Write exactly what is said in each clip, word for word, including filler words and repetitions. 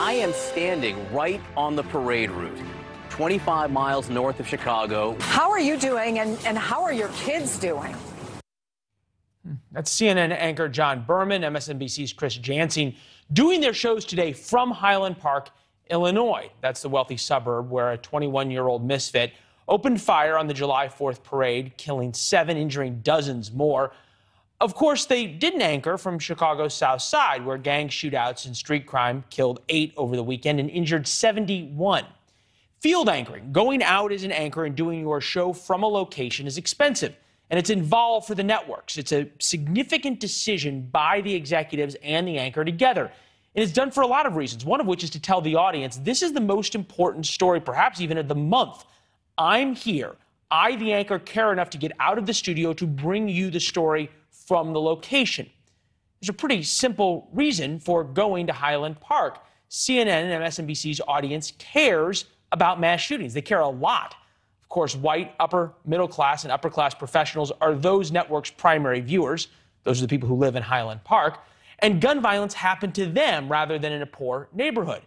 I am standing right on the parade route, twenty-five miles north of Chicago. How are you doing, and, and how are your kids doing? That's C N N anchor John Berman, M S N B C's Chris Jansing, doing their shows today from Highland Park, Illinois. That's the wealthy suburb where a twenty-one-year-old misfit opened fire on the July fourth parade, killing seven, injuring dozens more. Of course, they didn't anchor from Chicago's South Side, where gang shootouts and street crime killed eight over the weekend and injured seventy-one. Field anchoring, going out as an anchor and doing your show from a location, is expensive, and it's involved for the networks. It's a significant decision by the executives and the anchor together. And it's done for a lot of reasons, one of which is to tell the audience, this is the most important story, perhaps even of the month. I'm here. I, the anchor, care enough to get out of the studio to bring you the story from the location. There's a pretty simple reason for going to Highland Park. C N N and M S N B C's audience cares about mass shootings. They care a lot. Of course, white, upper, middle class, and upper class professionals are those networks' primary viewers. Those are the people who live in Highland Park. And gun violence happened to them rather than in a poor neighborhood.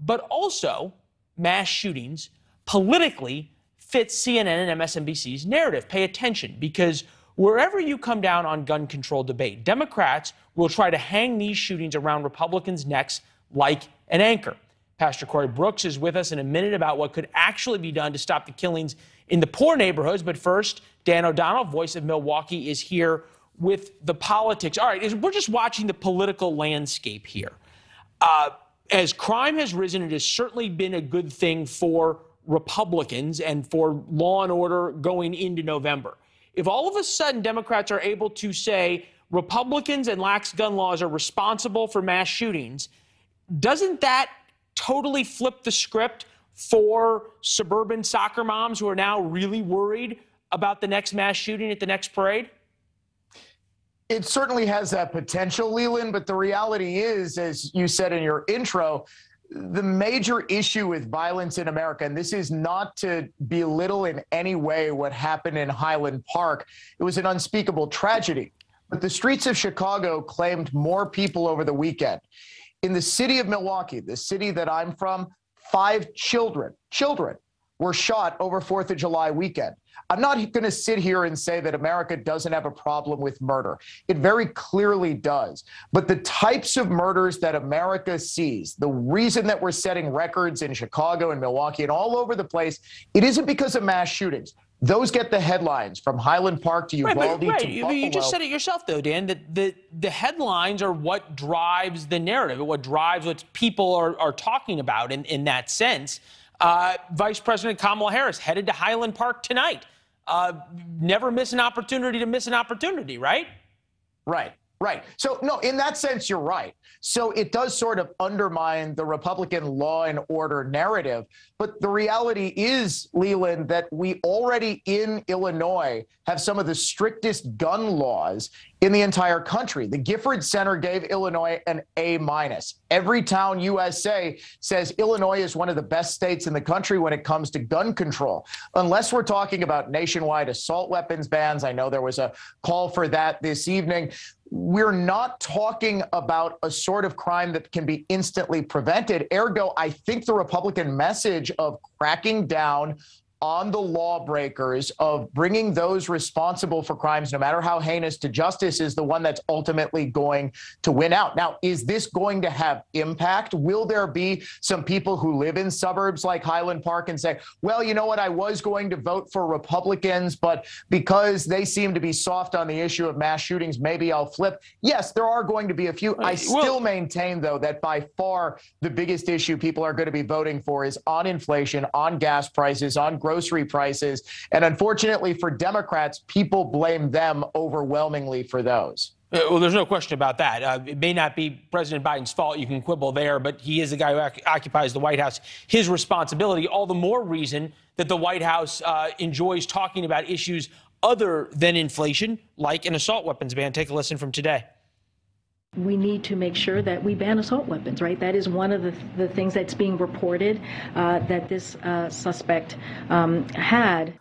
But also, mass shootings politically fit C N N and M S N B C's narrative. Pay attention, because wherever you come down on gun control debate, Democrats will try to hang these shootings around Republicans' necks like an anchor. Pastor Corey Brooks is with us in a minute about what could actually be done to stop the killings in the poor neighborhoods. But first, Dan O'Donnell, voice of Milwaukee, is here with the politics. All right, we're just watching the political landscape here. Uh, as crime has risen, it has certainly been a good thing for Republicans and for law and order going into November. If all of a sudden Democrats are able to say Republicans and lax gun laws are responsible for mass shootings, doesn't that totally flip the script for suburban soccer moms who are now really worried about the next mass shooting at the next parade? It certainly has that potential, Leland, but the reality is, as you said in your intro, the major issue with violence in America, and this is not to belittle in any way what happened in Highland Park, it was an unspeakable tragedy, but the streets of Chicago claimed more people over the weekend. In the city of Milwaukee, the city that I'm from, five children, children were shot over fourth of July weekend. I'm not going to sit here and say that America doesn't have a problem with murder. It very clearly does. But the types of murders that America sees, the reason that we're setting records in Chicago and Milwaukee and all over the place, it isn't because of mass shootings. Those get the headlines from Highland Park to Uvalde right, but, right. to Buffalo. You just said it yourself, though, Dan, that the, the headlines are what drives the narrative, what drives what people are, are talking about in, in that sense. Uh, Vice President Kamala Harris headed to Highland Park tonight. Uh, never miss an opportunity to miss an opportunity, right? Right, right. So, no, in that sense, you're right. So it does sort of undermine the Republican law and order narrative. But the reality is, Leland, that we already in Illinois have some of the strictest gun laws in the entire country. The Gifford Center gave Illinois an A minus. Every Town U S A says Illinois is one of the best states in the country when it comes to gun control, unless we're talking about nationwide assault weapons bans. I know there was a call for that this evening. We're not talking about a sort of crime that can be instantly prevented. Ergo, I think the Republican message of cracking down on the lawbreakers, of bringing those responsible for crimes, no matter how heinous, to justice, is the one that's ultimately going to win out. Now, is this going to have impact? Will there be some people who live in suburbs like Highland Park and say, well, you know what, I was going to vote for Republicans, but because they seem to be soft on the issue of mass shootings, maybe I'll flip? Yes, there are going to be a few. I still maintain, though, that by far the biggest issue people are going to be voting for is on inflation, on gas prices, on grocery prices. And unfortunately for Democrats, people blame them overwhelmingly for those. Well, there's no question about that. Uh, it may not be President Biden's fault. You can quibble there, but he is the guy who occupies the White House. His responsibility, all the more reason that the White House uh, enjoys talking about issues other than inflation, like an assault weapons ban. Take a listen from today. We need to make sure that we ban assault weapons, right? That is one of the, the things that's being reported uh, that this uh, suspect um, had.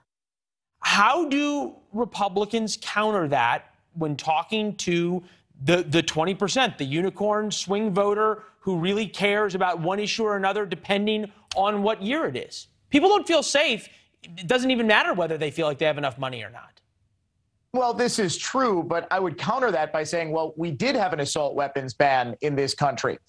How do Republicans counter that when talking to the, the twenty percent, the unicorn swing voter who really cares about one issue or another, depending on what year it is. People don't feel safe. It doesn't even matter whether they feel like they have enough money or not. Well, this is true, but I would counter that by saying, well, we did have an assault weapons ban in this country.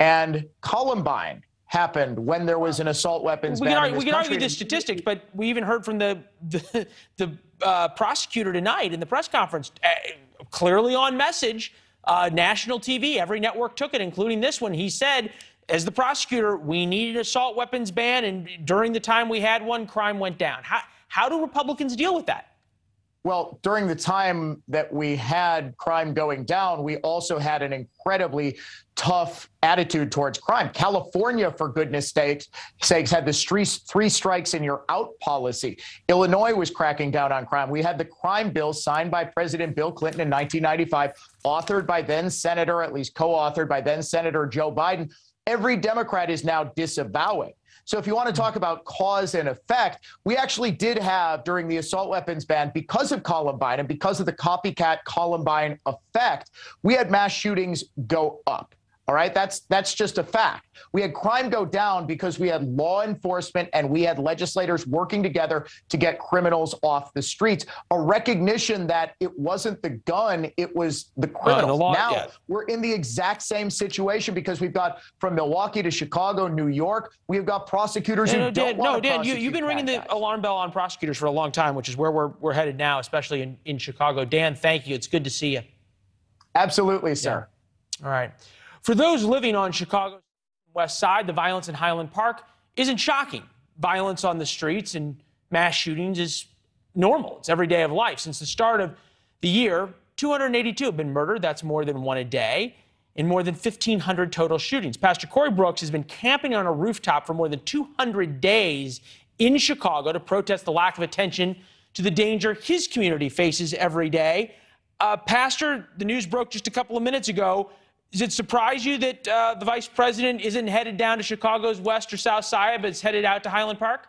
And Columbine happened when there was an assault weapons we ban. Can argue, in this we can country. argue the statistics, but we even heard from the, the, the uh, prosecutor tonight in the press conference, uh, clearly on message, uh, national T V, every network took it, including this one. He said, as the prosecutor, we needed an assault weapons ban, and during the time we had one, crime went down. How, how do Republicans deal with that? Well, during the time that we had crime going down, we also had an incredibly tough attitude towards crime. California, for goodness sakes, sakes had the three strikes and you're out policy. Illinois was cracking down on crime. We had the crime bill signed by President Bill Clinton in nineteen ninety-five, authored by then Senator, at least co-authored by then Senator Joe Biden. Every Democrat is now disavowing. So if you want to talk about cause and effect, we actually did have during the assault weapons ban, because of Columbine and because of the copycat Columbine effect, we had mass shootings go up. All right, that's that's just a fact. We had crime go down because we had law enforcement and we had legislators working together to get criminals off the streets. A recognition that it wasn't the gun, it was the criminal. Uh, the law, now yeah. We're in the exact same situation because we've got from Milwaukee to Chicago, New York, we've got prosecutors no, who no, don't Dan, want no, to Dan, you, you've been ringing guys. the alarm bell on prosecutors for a long time, which is where we're we're headed now, especially in in Chicago. Dan, thank you. It's good to see you. Absolutely, sir. Yeah. All right. For those living on Chicago's West Side, the violence in Highland Park isn't shocking. Violence on the streets and mass shootings is normal. It's every day of life. Since the start of the year, two hundred eighty-two have been murdered. That's more than one a day, and more than fifteen hundred total shootings. Pastor Corey Brooks has been camping on a rooftop for more than two hundred days in Chicago to protest the lack of attention to the danger his community faces every day. Uh, Pastor, the news broke just a couple of minutes ago. Does it surprise you that uh, the vice president isn't headed down to Chicago's West or South Side, but is headed out to Highland Park?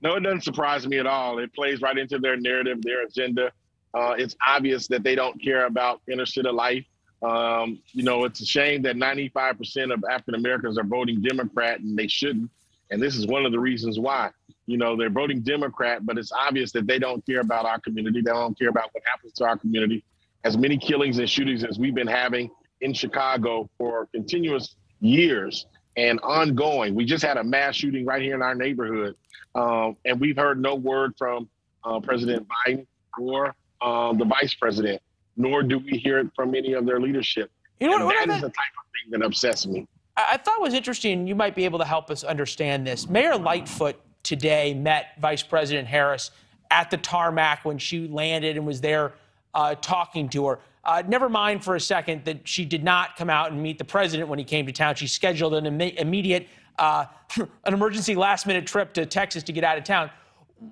No, it doesn't surprise me at all. It plays right into their narrative, their agenda. Uh, it's obvious that they don't care about inner city life. Um, you know, it's a shame that ninety-five percent of African-Americans are voting Democrat, and they shouldn't. And this is one of the reasons why. You know, they're voting Democrat, but it's obvious that they don't care about our community. They don't care about what happens to our community. As many killings and shootings as we've been having in Chicago for continuous years and ongoing. We just had a mass shooting right here in our neighborhood. Um, and we've heard no word from uh, President Biden or um, the vice president, nor do we hear it from any of their leadership. You know, and what that is that? the type of thing that upsets me. I thought was interesting, you might be able to help us understand this. Mayor Lightfoot today met Vice President Harris at the tarmac when she landed and was there uh, talking to her. Uh, never mind for a second that she did not come out and meet the president when he came to town. She scheduled an im immediate, uh, an emergency last-minute trip to Texas to get out of town.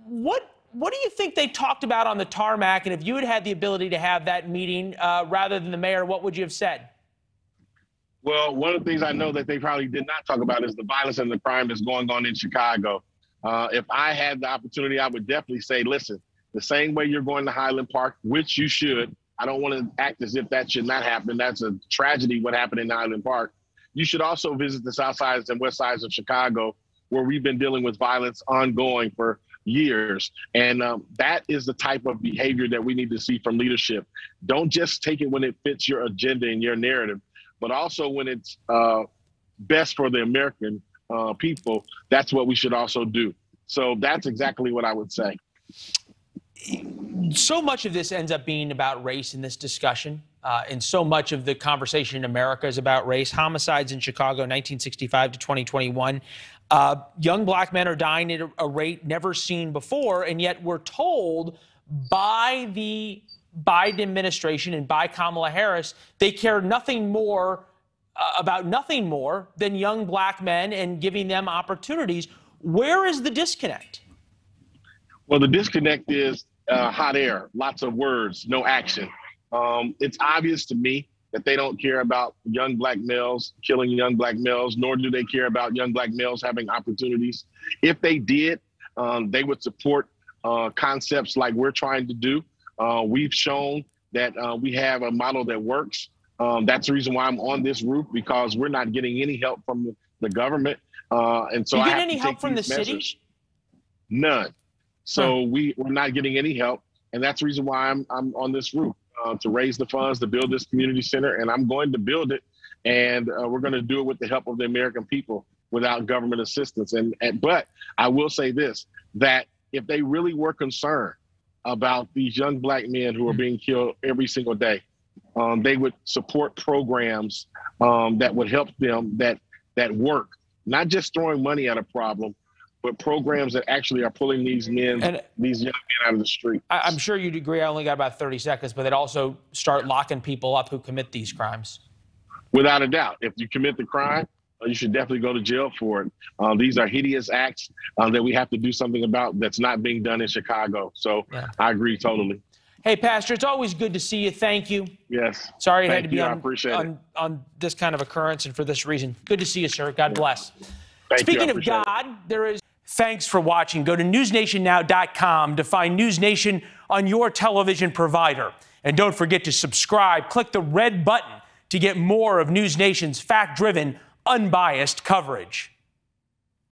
What, what do you think they talked about on the tarmac? And if you had had the ability to have that meeting uh, rather than the mayor, what would you have said? Well, one of the things I know that they probably did not talk about is the violence and the crime that's going on in Chicago. Uh, if I had the opportunity, I would definitely say, listen, the same way you're going to Highland Park, which you should, I don't want to act as if that should not happen. That's a tragedy what happened in Highland Park. You should also visit the south sides and west sides of Chicago, where we've been dealing with violence ongoing for years. And um, that is the type of behavior that we need to see from leadership. Don't just take it when it fits your agenda and your narrative, but also when it's uh, best for the American uh, people. That's what we should also do. So that's exactly what I would say. So much of this ends up being about race in this discussion, uh, and so much of the conversation in America is about race. Homicides in Chicago, nineteen sixty-five to twenty twenty-one. Uh, young black men are dying at a rate never seen before, and yet we're told by the Biden administration and by Kamala Harris, they care nothing more uh, about nothing more than young black men and giving them opportunities. Where is the disconnect? Well, the disconnect is uh, hot air, lots of words, no action. Um, it's obvious to me that they don't care about young black males killing young black males, nor do they care about young black males having opportunities. If they did, um, they would support uh, concepts like we're trying to do. Uh, we've shown that uh, we have a model that works. Um, that's the reason why I'm on this route, because we're not getting any help from the, the government. Uh, and so you I get any help from the measures. City? None. So huh. we, we're not getting any help. And that's the reason why I'm, I'm on this route, uh, to raise the funds to build this community center. And I'm going to build it. And uh, we're going to do it with the help of the American people without government assistance. And, and but I will say this, that if they really were concerned about these young black men who are being killed every single day, um, they would support programs um, that would help them, that that work, not just throwing money at a problem, but programs that actually are pulling these men, and these young men out of the street. I'm sure you'd agree. I only got about thirty seconds, but they'd also start locking people up who commit these crimes. Without a doubt. If you commit the crime, you should definitely go to jail for it. Uh, these are hideous acts uh, that we have to do something about that's not being done in Chicago. So yeah. I agree totally. Hey, Pastor, it's always good to see you. Thank you. Yes. Sorry it had to be on, on, on this kind of occurrence and for this reason. Good to see you, sir. God yeah. bless. Thank Speaking of God, it. there is... Thanks for watching. Go to news nation now dot com to find News Nation on your television provider. And don't forget to subscribe. Click the red button to get more of News Nation's fact-driven, unbiased coverage.